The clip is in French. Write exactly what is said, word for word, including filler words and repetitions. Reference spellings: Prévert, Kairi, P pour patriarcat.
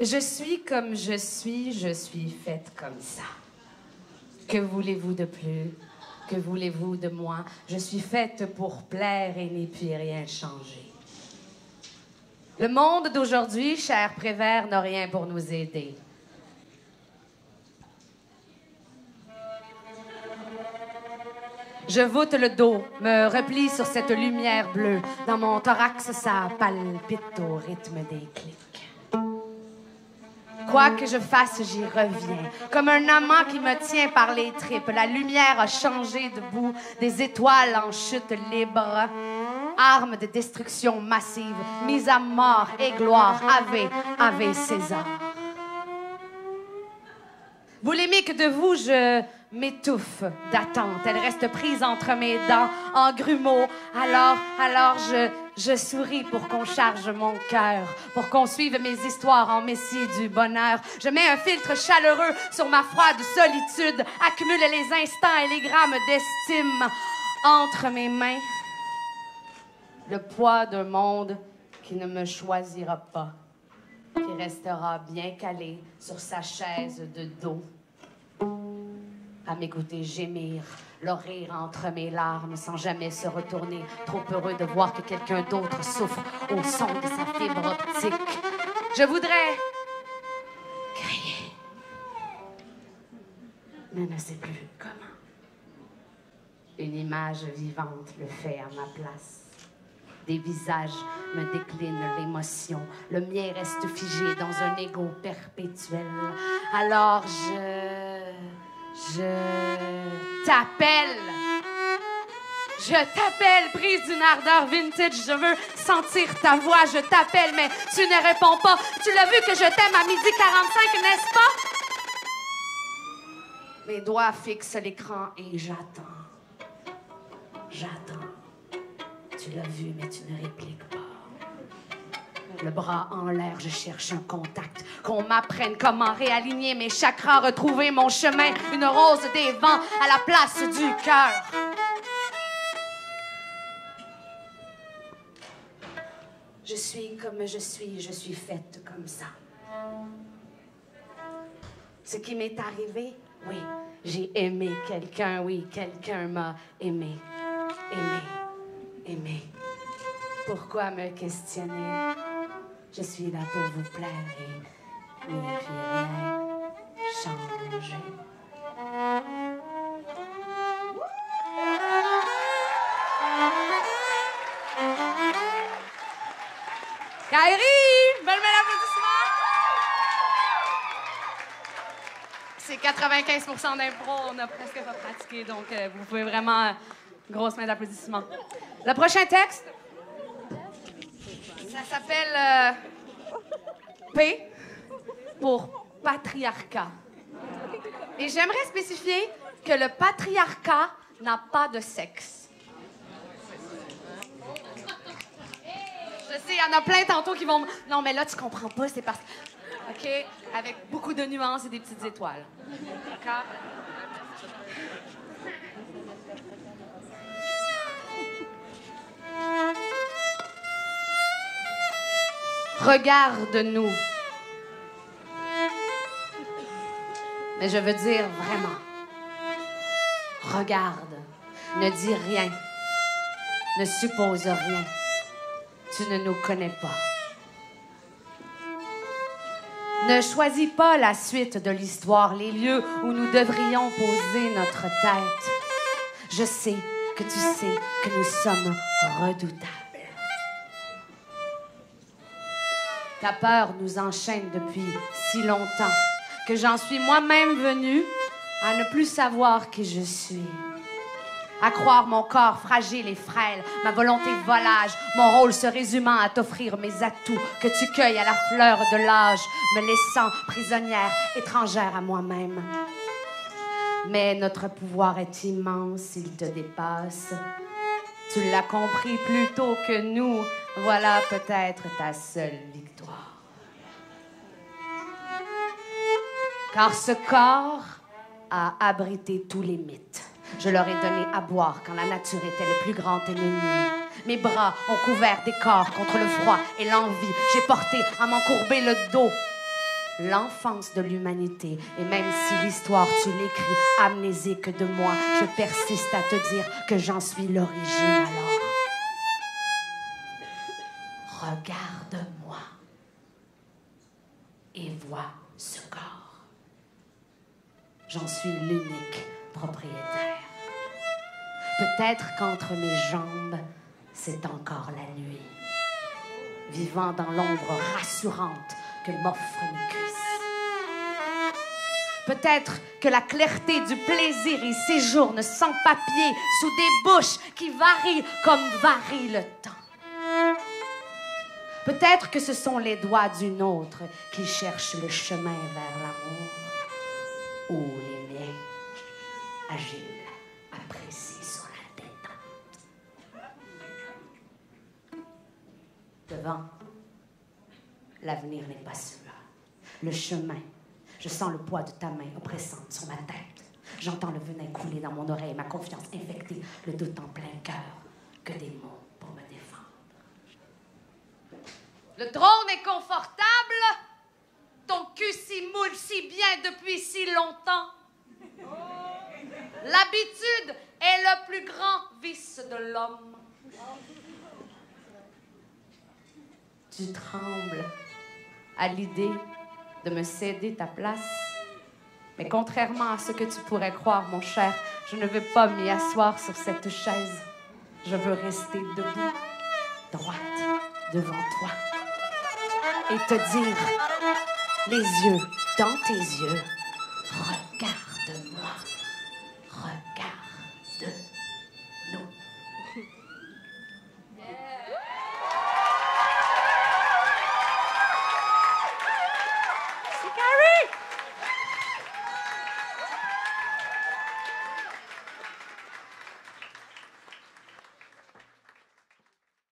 Je suis comme je suis, je suis faite comme ça. Que voulez-vous de plus? Que voulez-vous de moi? Je suis faite pour plaire et n'y puis rien changer. Le monde d'aujourd'hui, cher Prévert, n'a rien pour nous aider. Je voûte le dos, me replie sur cette lumière bleue. Dans mon thorax, ça palpite au rythme des clics. Quoi que je fasse, j'y reviens. Comme un amant qui me tient par les tripes. La lumière a changé de bout, des étoiles en chute libre. Armes de destruction massive, mise à mort et gloire. Ave, Ave César. Boulimique de vous, je m'étouffe d'attente. Elle reste prise entre mes dents, en grumeaux. Alors, alors, je, je souris pour qu'on charge mon cœur, pour qu'on suive mes histoires en messie du bonheur. Je mets un filtre chaleureux sur ma froide solitude, accumule les instants et les grammes d'estime entre mes mains. Le poids d'un monde qui ne me choisira pas, qui restera bien calé sur sa chaise de dos. À m'écouter gémir, le rire entre mes larmes sans jamais se retourner, trop heureux de voir que quelqu'un d'autre souffre au son de sa fibre optique. Je voudrais crier, mais ne sais plus comment. Une image vivante le fait à ma place. Des visages me déclinent l'émotion, le mien reste figé dans un égo perpétuel. Alors je... Je t'appelle. Je t'appelle, prise d'une ardeur vintage. Je veux sentir ta voix. Je t'appelle, mais tu ne réponds pas. Tu l'as vu que je t'aime à midi quarante-cinq, n'est-ce pas? Mes doigts fixent l'écran et j'attends. J'attends. Tu l'as vu, mais tu ne répliques pas. Le bras en l'air, je cherche un contact. Qu'on m'apprenne comment réaligner mes chakras, retrouver mon chemin, une rose des vents à la place du cœur. Je suis comme je suis, je suis faite comme ça. Ce qui m'est arrivé, oui, j'ai aimé quelqu'un, oui, quelqu'un m'a aimé, aimé, aimé. Pourquoi me questionner? Je suis là pour vous plaire et ne puis rien changer. Kairi, bonne main d'applaudissement! C'est quatre-vingt-quinze pour cent d'impro, on n'a presque pas pratiqué, donc vous pouvez vraiment... Grosse main d'applaudissement. Le prochain texte... Ça s'appelle euh, P pour patriarcat. Et j'aimerais spécifier que le patriarcat n'a pas de sexe. Je sais, il y en a plein tantôt qui vont... Non, mais là, tu comprends pas, c'est parce que... OK, avec beaucoup de nuances et des petites étoiles. D'accord? Regarde-nous. Mais je veux dire vraiment. Regarde. Ne dis rien. Ne suppose rien. Tu ne nous connais pas. Ne choisis pas la suite de l'histoire, les lieux où nous devrions poser notre tête. Je sais que tu sais que nous sommes redoutables. Ta peur nous enchaîne depuis si longtemps que j'en suis moi-même venue à ne plus savoir qui je suis, à croire mon corps fragile et frêle, ma volonté volage, mon rôle se résumant à t'offrir mes atouts que tu cueilles à la fleur de l'âge, me laissant prisonnière, étrangère à moi-même. Mais notre pouvoir est immense, il te dépasse. Tu l'as compris plus tôt que nous. Voilà peut-être ta seule victoire. Car ce corps a abrité tous les mythes. Je leur ai donné à boire quand la nature était le plus grand ennemi. Mes bras ont couvert des corps contre le froid et l'envie. J'ai porté à m'encourber le dos. L'enfance de l'humanité, et même si l'histoire tu l'écris amnésique de moi, je persiste à te dire que j'en suis l'origine alors. Regarde-moi et vois ce corps. J'en suis l'unique propriétaire. Peut-être qu'entre mes jambes, c'est encore la nuit, vivant dans l'ombre rassurante que m'offre une cuisse. Peut-être que la clarté du plaisir y séjourne sans papier sous des bouches qui varient comme varie le temps. Peut-être que ce sont les doigts d'une autre qui cherchent le chemin vers l'amour, ou les miens, agiles, appréciés sur la détente. Devant, l'avenir n'est pas celui-là. Le chemin, je sens le poids de ta main oppressante sur ma tête. J'entends le venin couler dans mon oreille, ma confiance infectée, le doute en plein cœur, que des mots pour me défendre. Le trône est confortable, ton cul s'y moule si bien depuis si longtemps. L'habitude est le plus grand vice de l'homme. Tu trembles à l'idée de me céder ta place. Mais contrairement à ce que tu pourrais croire, mon cher, je ne veux pas m'y asseoir sur cette chaise. Je veux rester debout, droite, devant toi, et te dire, les yeux dans tes yeux,